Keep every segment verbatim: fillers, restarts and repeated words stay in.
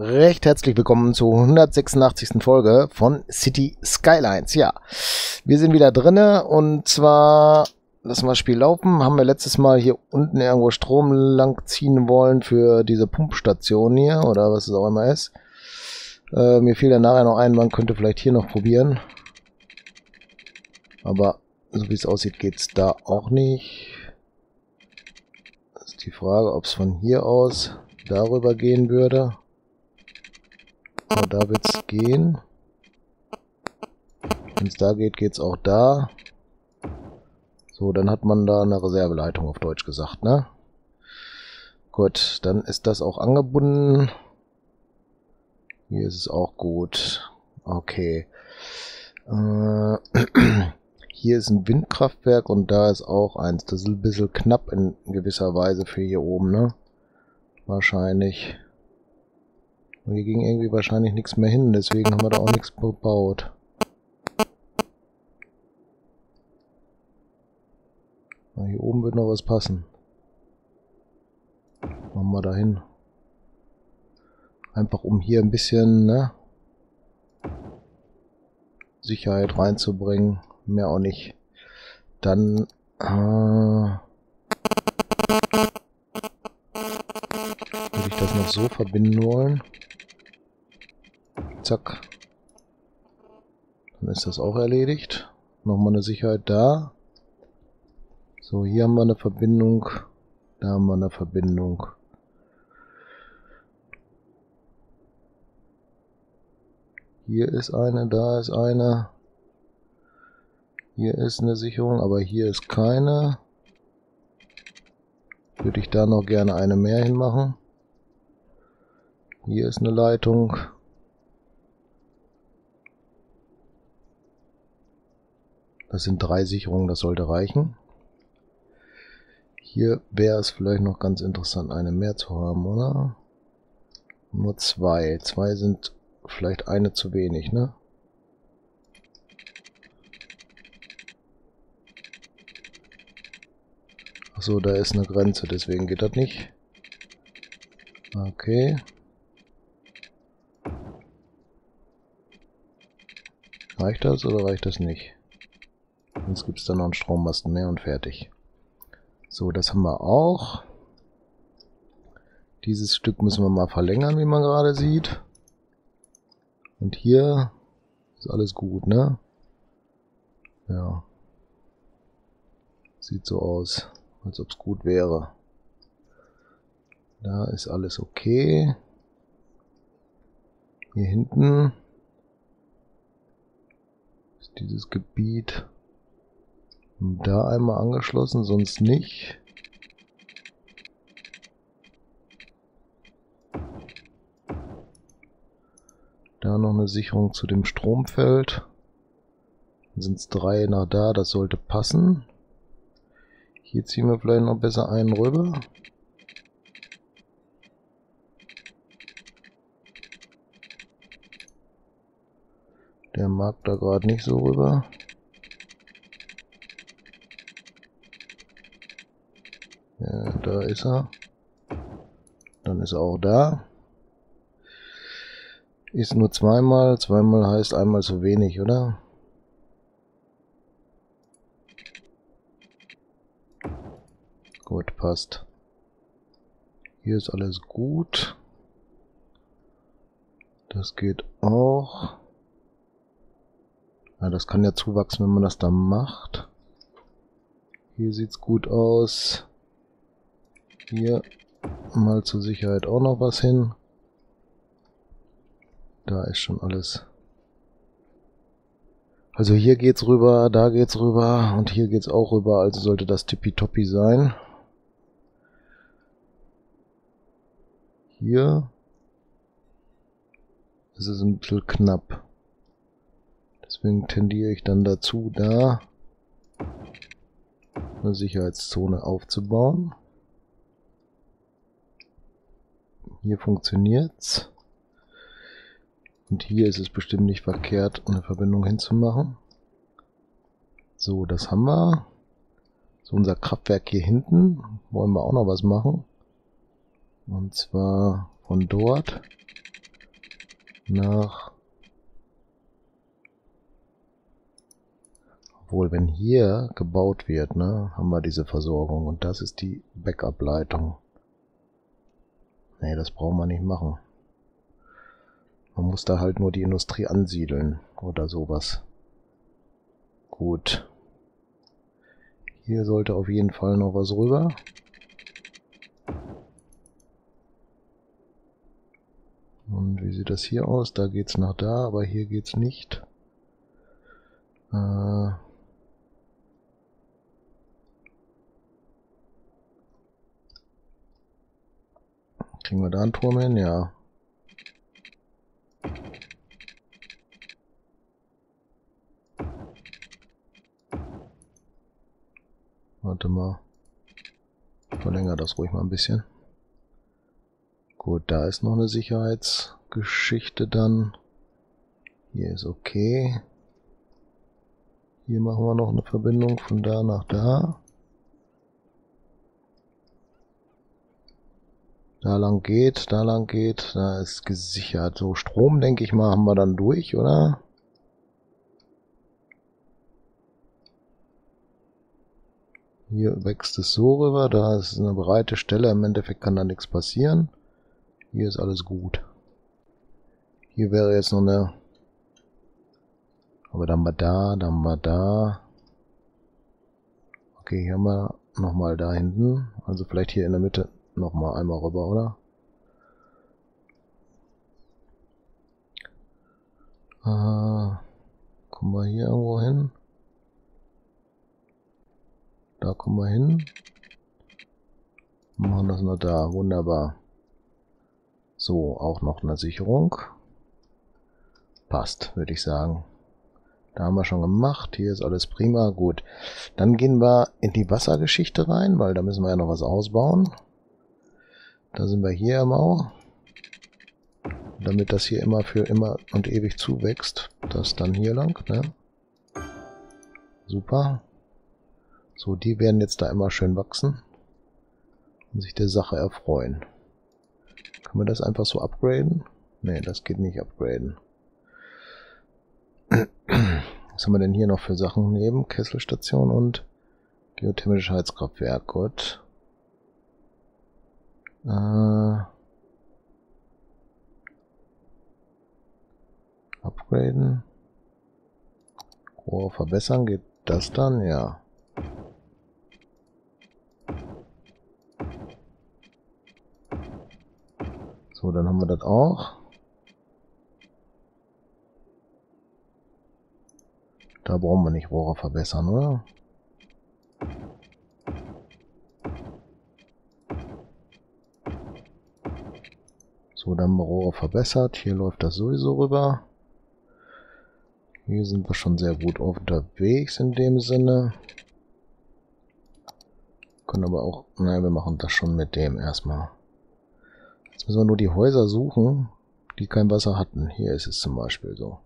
Recht herzlich willkommen zur hundertsechsundachtzigsten Folge von City Skylines. Ja, wir sind wieder drinne und zwar lassen wir das Spiel laufen. Haben wir letztes Mal hier unten irgendwo Strom lang ziehen wollen für diese Pumpstation hier oder was es auch immer ist. Äh, mir fiel dann nachher noch ein, man könnte vielleicht hier noch probieren. Aber so wie es aussieht, geht es da auch nicht. Das ist die Frage, ob es von hier aus darüber gehen würde. Aber da wird es gehen. Wenn es da geht, geht es auch da. So, dann hat man da eine Reserveleitung auf Deutsch gesagt, ne? Gut, dann ist das auch angebunden. Hier ist es auch gut. Okay. Äh, hier ist ein Windkraftwerk und da ist auch eins. Das ist ein bisschen knapp in gewisser Weise für hier oben, ne? Wahrscheinlich. Und hier ging irgendwie wahrscheinlich nichts mehr hin, deswegen haben wir da auch nichts gebaut. Na, hier oben wird noch was passen. Machen wir da hin. Einfach um hier ein bisschen, ne, Sicherheit reinzubringen. Mehr auch nicht. Dann... Äh, würde ich das noch so verbinden wollen. Zack. Dann ist das auch erledigt. Nochmal eine Sicherheit da. So, hier haben wir eine Verbindung. Da haben wir eine Verbindung. Hier ist eine, da ist eine. Hier ist eine Sicherung, aber hier ist keine. Würde ich da noch gerne eine mehr hinmachen. Hier ist eine Leitung. Das sind drei Sicherungen, das sollte reichen. Hier wäre es vielleicht noch ganz interessant, eine mehr zu haben, oder? Nur zwei. Zwei sind vielleicht eine zu wenig, ne? Achso, da ist eine Grenze, deswegen geht das nicht. Okay. Reicht das oder reicht das nicht? Sonst gibt es dann noch einen Strommasten mehr und fertig. So, das haben wir auch. Dieses Stück müssen wir mal verlängern, wie man gerade sieht. Und hier ist alles gut, ne? Ja. Sieht so aus, als ob es gut wäre. Da ist alles okay. Hier hinten ist dieses Gebiet da einmal angeschlossen, sonst nicht. Da noch eine Sicherung zu dem Stromfeld. Dann sind es drei nach da, das sollte passen. Hier ziehen wir vielleicht noch besser einen rüber. Der mag da gerade nicht so rüber. Ja, da ist er. Dann ist er auch da. Ist nur zweimal. Zweimal heißt einmal zu wenig, oder? Gut, passt. Hier ist alles gut. Das geht auch. Ja, das kann ja zuwachsen, wenn man das dann macht. Hier sieht's gut aus. Hier mal zur Sicherheit auch noch was hin. Da ist schon alles. Also hier geht's rüber, da geht's rüber und hier geht's auch rüber. Also sollte das tippitoppi sein. Hier ist es ein bisschen knapp. Deswegen tendiere ich dann dazu, da eine Sicherheitszone aufzubauen. Hier funktioniert's. Und hier ist es bestimmt nicht verkehrt, eine Verbindung hinzumachen. So, das haben wir. So, unser Kraftwerk hier hinten. Wollen wir auch noch was machen. Und zwar von dort nach. Obwohl, wenn hier gebaut wird, ne, haben wir diese Versorgung. Und das ist die Backup-Leitung. Nee, das brauchen wir nicht machen. Man muss da halt nur die Industrie ansiedeln oder sowas. Gut. Hier sollte auf jeden Fall noch was rüber. Und wie sieht das hier aus? Da geht's nach da, aber hier geht's nicht. Äh Kriegen wir da einen Turm hin? Ja. Warte mal. Verlängere das ruhig mal ein bisschen. Gut, da ist noch eine Sicherheitsgeschichte dann. Hier ist okay. Hier machen wir noch eine Verbindung von da nach da. Da lang geht, da lang geht, da ist gesichert. So, Strom, denke ich mal, haben wir dann durch, oder? Hier wächst es so rüber, da ist eine breite Stelle, im Endeffekt kann da nichts passieren. Hier ist alles gut. Hier wäre jetzt noch eine... Aber dann mal da, dann mal da. Okay, hier haben wir nochmal da hinten. Also vielleicht hier in der Mitte... noch mal einmal rüber, oder? Äh, kommen wir hier irgendwo hin? Da kommen wir hin. Machen das noch da. Wunderbar. So, auch noch eine Sicherung. Passt, würde ich sagen. Da haben wir schon gemacht. Hier ist alles prima. Gut. Dann gehen wir in die Wassergeschichte rein, weil da müssen wir ja noch was ausbauen. Da sind wir hier im Au. Damit das hier immer für immer und ewig zuwächst. Das dann hier lang, ne? Super. So, die werden jetzt da immer schön wachsen. Und sich der Sache erfreuen. Können wir das einfach so upgraden? Ne, das geht nicht upgraden. Was haben wir denn hier noch für Sachen neben? Kesselstation und geothermisches Heizkraftwerk. Gut. Uh, upgraden. Rohr verbessern. Geht das dann? Ja. So, dann haben wir das auch. Da brauchen wir nicht Rohre verbessern, oder? So, dann haben wir Rohre verbessert. Hier läuft das sowieso rüber. Hier sind wir schon sehr gut unterwegs in dem Sinne. Können aber auch... Nein, wir machen das schon mit dem erstmal. Jetzt müssen wir nur die Häuser suchen, die kein Wasser hatten. Hier ist es zum Beispiel so.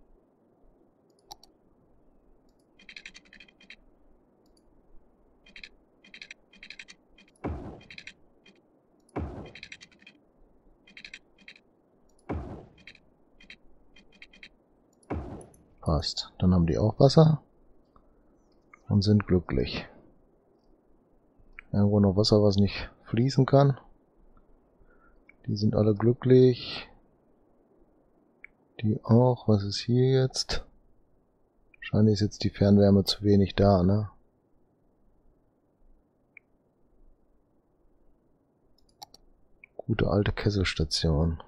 Passt. Dann haben die auch Wasser und sind glücklich. Irgendwo noch Wasser, was nicht fließen kann. Die sind alle glücklich. Die auch. Was ist hier jetzt? Wahrscheinlich ist jetzt die Fernwärme zu wenig da, ne? Gute alte Kesselstation.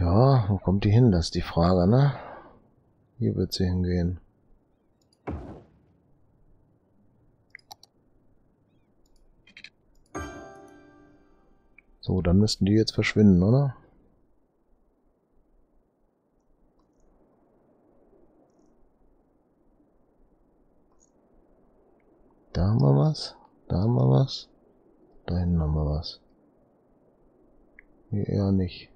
Ja, wo kommt die hin? Das ist die Frage, ne? Hier wird sie hingehen. So, dann müssten die jetzt verschwinden, oder? Da haben wir was. Da haben wir was. Da hinten haben wir was. Hier eher nicht.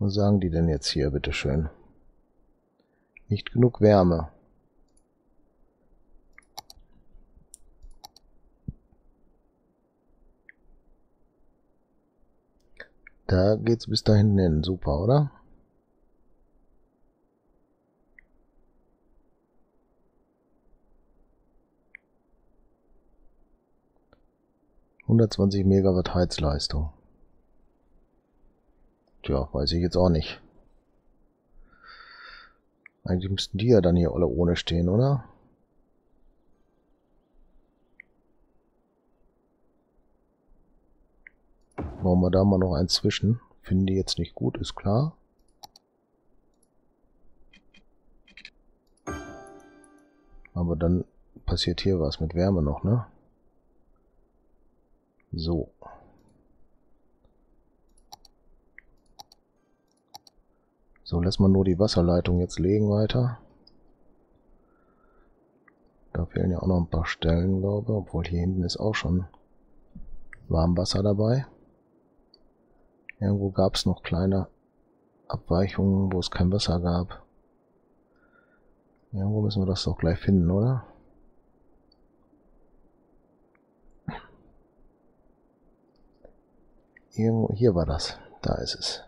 Was sagen die denn jetzt hier, bitteschön? Nicht genug Wärme. Da geht's bis da hinten hin. Super, oder? hundertzwanzig Megawatt Heizleistung. Tja, weiß ich jetzt auch nicht. Eigentlich müssten die ja dann hier alle ohne stehen, oder? Machen wir da mal noch eins zwischen. Finden die jetzt nicht gut, ist klar. Aber dann passiert hier was mit Wärme noch, ne? So. So, lass mal nur die Wasserleitung jetzt legen weiter. Da fehlen ja auch noch ein paar Stellen, glaube ich. Obwohl hier hinten ist auch schon Warmwasser dabei. Irgendwo gab es noch kleine Abweichungen, wo es kein Wasser gab. Irgendwo müssen wir das doch gleich finden, oder? Irgendwo, hier war das. Da ist es.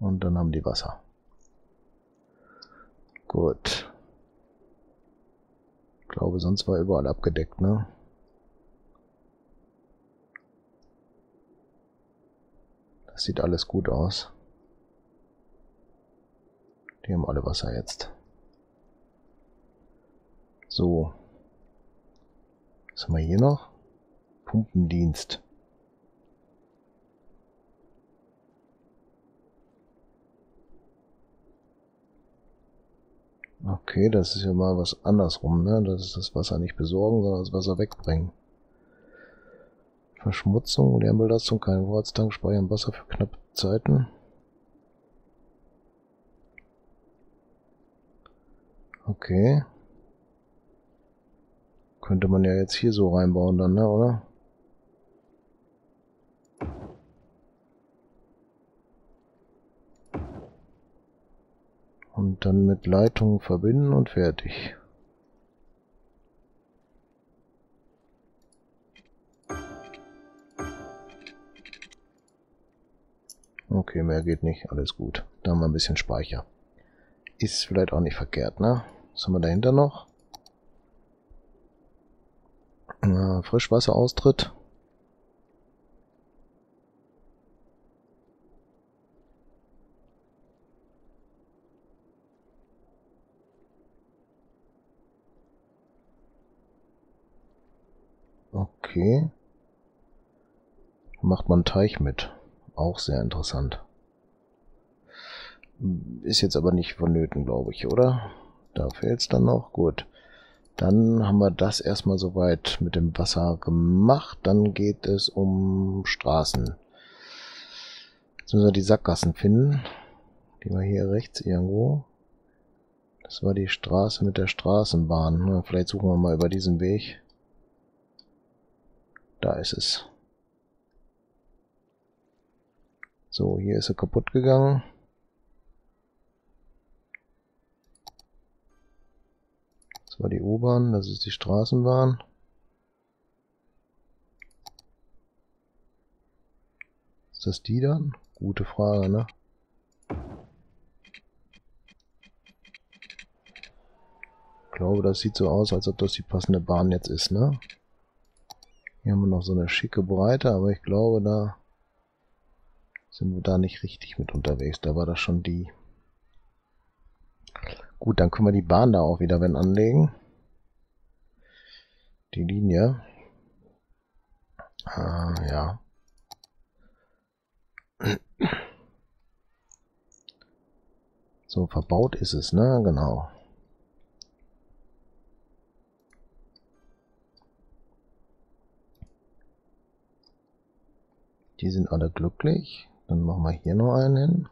Und dann haben die Wasser. Gut. Ich glaube, sonst war überall abgedeckt, ne? Das sieht alles gut aus. Die haben alle Wasser jetzt. So. Was haben wir hier noch? Pumpendienst. Okay, das ist ja mal was andersrum, ne? Das ist das Wasser nicht besorgen, sondern das Wasser wegbringen. Verschmutzung, Lärmbelastung, kein Vorratstank, speichern Wasser für knappe Zeiten. Okay. Könnte man ja jetzt hier so reinbauen dann, ne, oder? Und dann mit Leitungen verbinden und fertig. Okay, mehr geht nicht. Alles gut. Da haben wir ein bisschen Speicher. Ist vielleicht auch nicht verkehrt, ne? Was haben wir dahinter noch? Äh, Frischwasseraustritt. Okay. Macht man Teich mit. Auch sehr interessant. Ist jetzt aber nicht vonnöten, glaube ich, oder? Da fehlt es dann noch. Gut. Dann haben wir das erstmal soweit mit dem Wasser gemacht. Dann geht es um Straßen. Jetzt müssen wir die Sackgassen finden. Die war hier rechts irgendwo. Das war die Straße mit der Straßenbahn. Na, vielleicht suchen wir mal über diesen Weg. Da ist es. So, hier ist er kaputt gegangen. Das war die U-Bahn, das ist die Straßenbahn. Ist das die dann? Gute Frage, ne? Ich glaube, das sieht so aus, als ob das die passende Bahn jetzt ist, ne? Hier haben wir noch so eine schicke Breite, aber ich glaube, da sind wir da nicht richtig mit unterwegs. Da war das schon die. Gut, dann können wir die Bahn da auch wieder wenn anlegen. Die Linie. Ah, ja. So, verbaut ist es, ne? Genau. Die sind alle glücklich. Dann machen wir hier noch einen hin.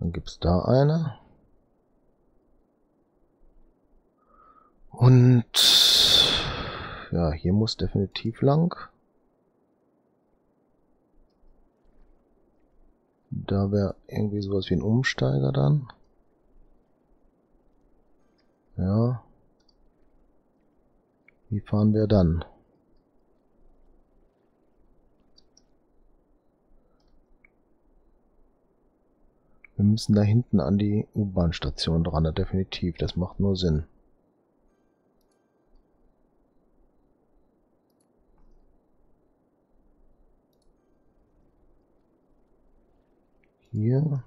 Dann gibt es da eine. Und ja, hier muss definitiv lang. Da wäre irgendwie sowas wie ein Umsteiger dann. Ja. Wie fahren wir dann? Wir müssen da hinten an die U-Bahn-Station dran, ja, definitiv, das macht nur Sinn. Hier.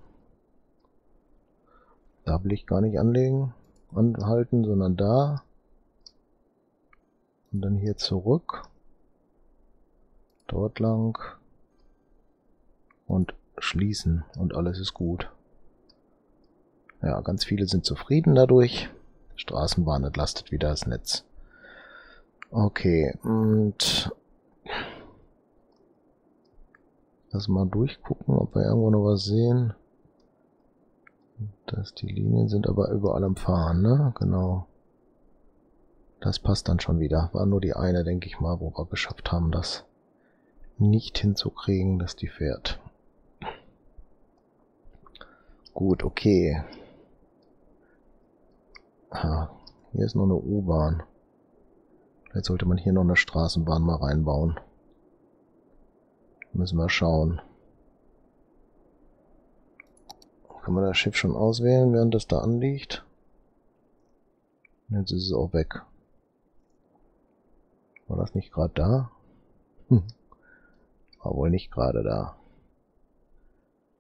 Da will ich gar nicht anlegen, anhalten, sondern da. Und dann hier zurück. Dort lang. Und schließen. Und alles ist gut. Ja, ganz viele sind zufrieden dadurch. Straßenbahn entlastet wieder das Netz. Okay, und lass mal durchgucken, ob wir irgendwo noch was sehen. Das, die Linien sind aber überall am Fahren, ne? Genau. Das passt dann schon wieder. War nur die eine, denke ich mal, wo wir geschafft haben, das nicht hinzukriegen, dass die fährt. Gut, okay. Ah, hier ist noch eine U-Bahn. Vielleicht sollte man hier noch eine Straßenbahn mal reinbauen. Müssen wir schauen. Kann man das Schiff schon auswählen, während das da anliegt? Jetzt ist es auch weg. War das nicht gerade da? Hm. War wohl nicht gerade da.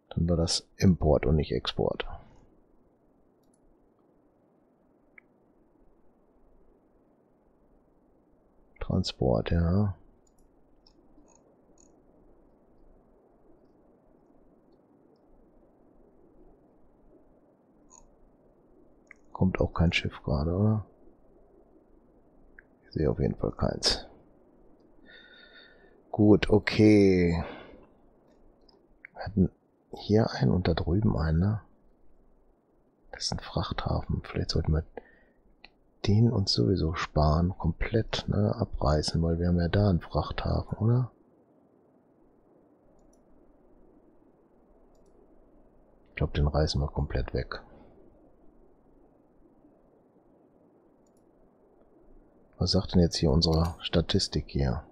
Dann war das Import und nicht Export. Transport, ja. Kommt auch kein Schiff gerade, oder? Ich sehe auf jeden Fall keins. Gut, okay. Wir hatten hier einen und da drüben einen, ne? Das ist ein Frachthafen. Vielleicht sollten wir den uns sowieso sparen. Komplett, ne? Abreißen, weil wir haben ja da einen Frachthafen, oder? Ich glaube, den reißen wir komplett weg. Was sagt denn jetzt hier unsere Statistik hier?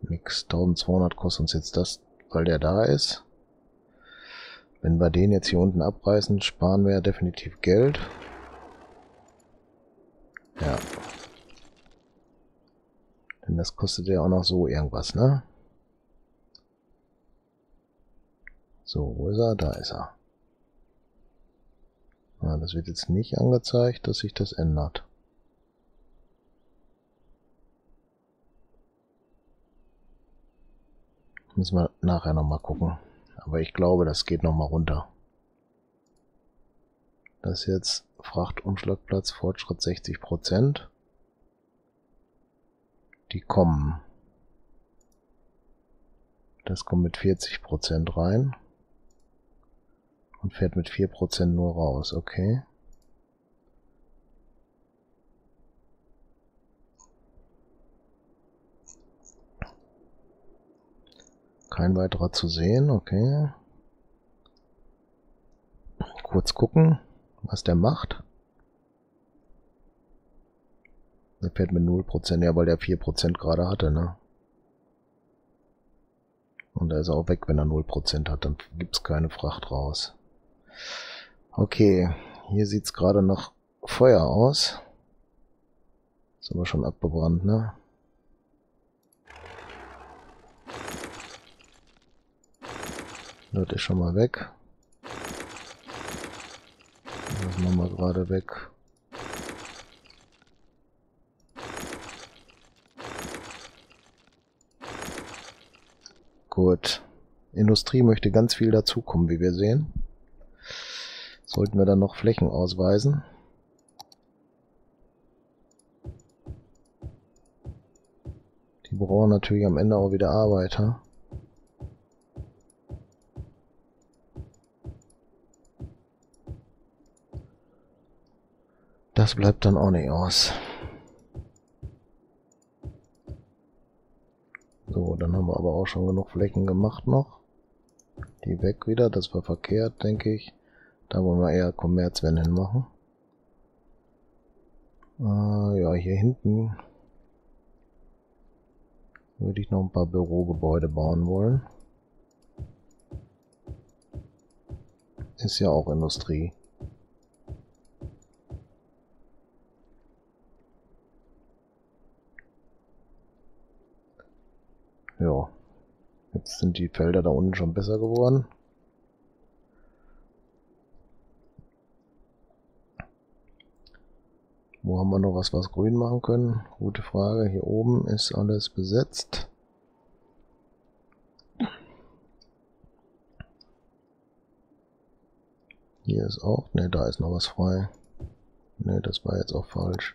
Nix. eintausendzweihundert kostet uns jetzt das, weil der da ist. Wenn wir den jetzt hier unten abreißen, sparen wir ja definitiv Geld. Ja. Denn das kostet ja auch noch so irgendwas, ne? So, wo ist er? Da ist er. Ja, das wird jetzt nicht angezeigt, dass sich das ändert. Müssen wir nachher nochmal gucken. Aber ich glaube, das geht nochmal runter. Das ist jetzt Frachtumschlagplatz, Fortschritt sechzig Prozent. Die kommen. Das kommt mit vierzig Prozent rein. Und fährt mit vier Prozent nur raus, okay. Kein weiterer zu sehen, okay. Kurz gucken, was der macht. Der fährt mit null Prozent, ja, weil der vier Prozent gerade hatte, ne? Und da ist er auch weg, wenn er null Prozent hat, dann gibt es keine Fracht raus. Okay, hier sieht es gerade nach Feuer aus. Ist aber schon abgebrannt, ne? Das ist schon mal weg. Das machen wir gerade weg. Gut. Industrie möchte ganz viel dazukommen, wie wir sehen. Sollten wir dann noch Flächen ausweisen. Die brauchen natürlich am Ende auch wieder Arbeiter. Das bleibt dann auch nicht aus. So, dann haben wir aber auch schon genug Flächen gemacht noch. Die weg wieder, das war verkehrt, denke ich. Da wollen wir eher Kommerz, wenn, hinmachen. Äh, ja, hier hinten würde ich noch ein paar Bürogebäude bauen wollen. Ist ja auch Industrie. Ja, jetzt sind die Felder da unten schon besser geworden. Wo haben wir noch was, was grün machen können? Gute Frage. Hier oben ist alles besetzt. Hier ist auch... Ne, da ist noch was frei. Ne, das war jetzt auch falsch.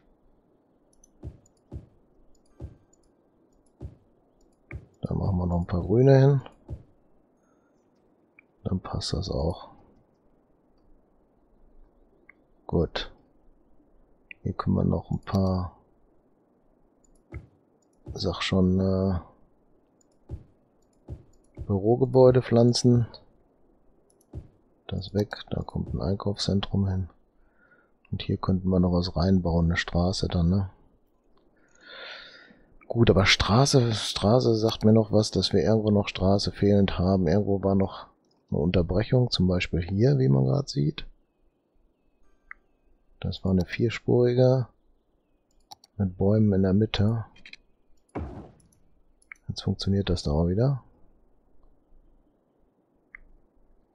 Da machen wir noch ein paar Grüne hin. Dann passt das auch. Gut. Hier können wir noch ein paar, sag schon, äh, Bürogebäude pflanzen. Das weg, da kommt ein Einkaufszentrum hin. Und hier könnten wir noch was reinbauen, eine Straße dann, ne? Gut, aber Straße, Straße sagt mir noch was, dass wir irgendwo noch Straße fehlend haben. Irgendwo war noch eine Unterbrechung, zum Beispiel hier, wie man gerade sieht. Das war eine vierspurige mit Bäumen in der Mitte. Jetzt funktioniert das da auch wieder.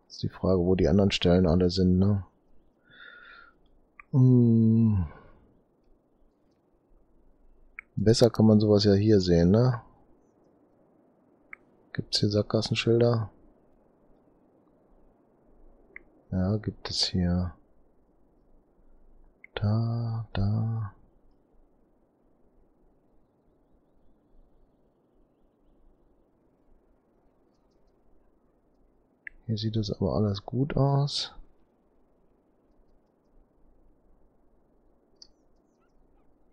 Jetzt ist die Frage, wo die anderen Stellen alle sind, ne? Hm. Besser kann man sowas ja hier sehen, ne? Gibt's hier Sackgassenschilder? Ja, gibt es hier. Da, da. Hier sieht das aber alles gut aus.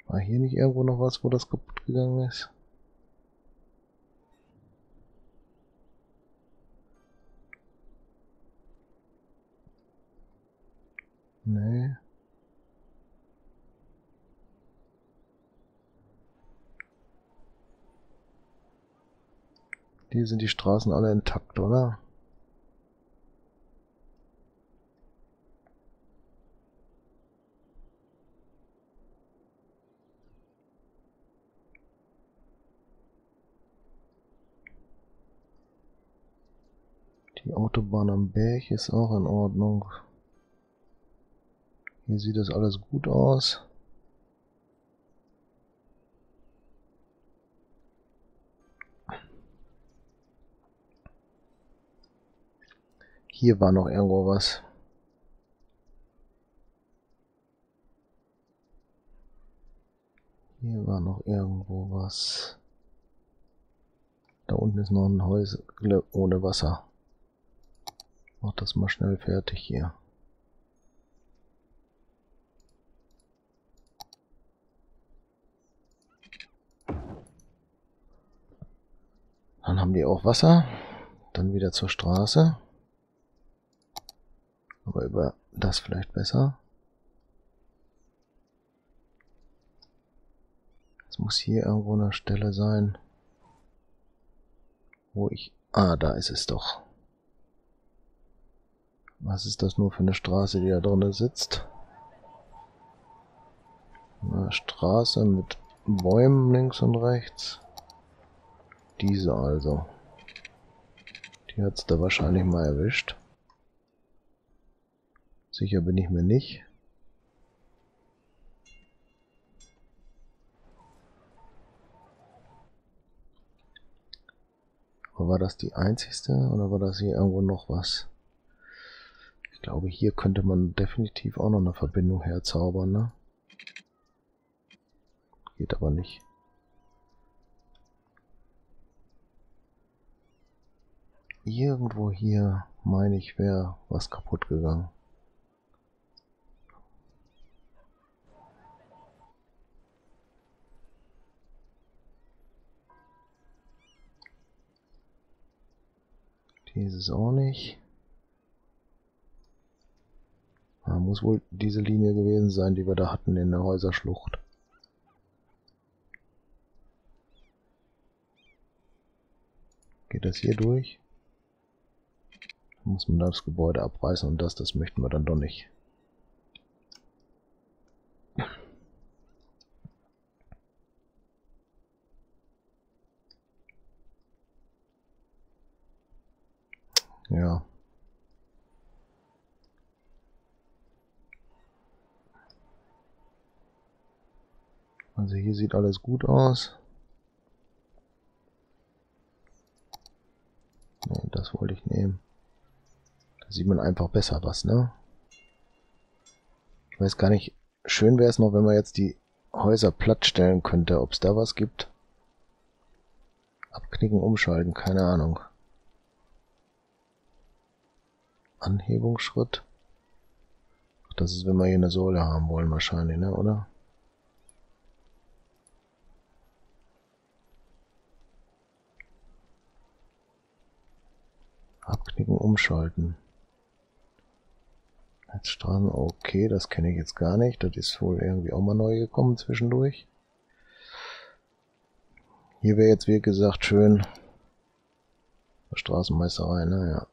War hier nicht irgendwo noch was, wo das kaputt gegangen ist? Nee. Hier sind die Straßen alle intakt, oder? Die Autobahn am Berg ist auch in Ordnung. Hier sieht das alles gut aus. Hier war noch irgendwo was. Hier war noch irgendwo was. Da unten ist noch ein Häusle ohne Wasser. Mach das mal schnell fertig hier. Dann haben die auch Wasser. Dann wieder zur Straße. Aber über das vielleicht besser. Es muss hier irgendwo eine Stelle sein, wo ich... Ah, da ist es doch. Was ist das nur für eine Straße, die da drinnen sitzt? Eine Straße mit Bäumen links und rechts. Diese also. Die hat es da wahrscheinlich mal erwischt. Sicher bin ich mir nicht. Aber war das die einzigste oder war das hier irgendwo noch was? Ich glaube, hier könnte man definitiv auch noch eine Verbindung herzaubern, ne? Geht aber nicht. Irgendwo hier, meine ich, wäre was kaputt gegangen. Dieses auch nicht. Da muss wohl diese Linie gewesen sein, die wir da hatten in der Häuserschlucht. Geht das hier durch? Muss man das Gebäude abreißen und das, das möchten wir dann doch nicht. Ja. Also hier sieht alles gut aus. Ne, das wollte ich nehmen. Da sieht man einfach besser was, ne? Ich weiß gar nicht, schön wäre es noch, wenn man jetzt die Häuser plattstellen könnte, ob es da was gibt. Abknicken, umschalten, keine Ahnung. Anhebungsschritt. Das ist, wenn wir hier eine Sohle haben wollen, wahrscheinlich, ne, oder? Abknicken, umschalten. Heizstraßen, okay, das kenne ich jetzt gar nicht. Das ist wohl irgendwie auch mal neu gekommen zwischendurch. Hier wäre jetzt, wie gesagt, schön Straßenmeisterei, naja.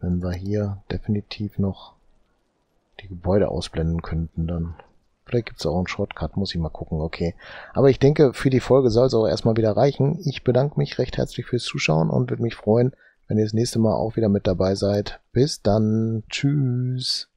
Wenn wir hier definitiv noch die Gebäude ausblenden könnten, dann... Vielleicht gibt es auch einen Shortcut, muss ich mal gucken, okay. Aber ich denke, für die Folge soll es auch erstmal wieder reichen. Ich bedanke mich recht herzlich fürs Zuschauen und würde mich freuen, wenn ihr das nächste Mal auch wieder mit dabei seid. Bis dann. Tschüss.